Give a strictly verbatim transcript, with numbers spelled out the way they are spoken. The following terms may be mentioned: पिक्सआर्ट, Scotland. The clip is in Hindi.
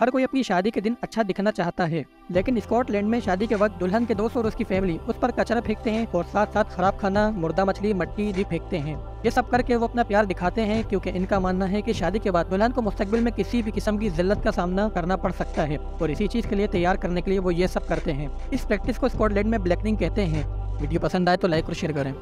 हर कोई अपनी शादी के दिन अच्छा दिखना चाहता है, लेकिन स्कॉटलैंड में शादी के वक्त दुल्हन के दोस्त और उसकी फैमिली उस पर कचरा फेंकते हैं और साथ साथ खराब खाना, मुर्दा मछली, मट्टी भी फेंकते हैं। ये सब करके वो अपना प्यार दिखाते हैं, क्योंकि इनका मानना है कि शादी के बाद दुल्हन को मुस्तकबिल में किसी भी किस्म की जिल्लत का सामना करना पड़ सकता है और इसी चीज़ के लिए तैयार करने के लिए वो ये सब करते हैं। इस प्रैक्टिस को स्कॉटलैंड में ब्लैकनिंग कहते हैं। वीडियो पसंद आए तो लाइक और शेयर करें।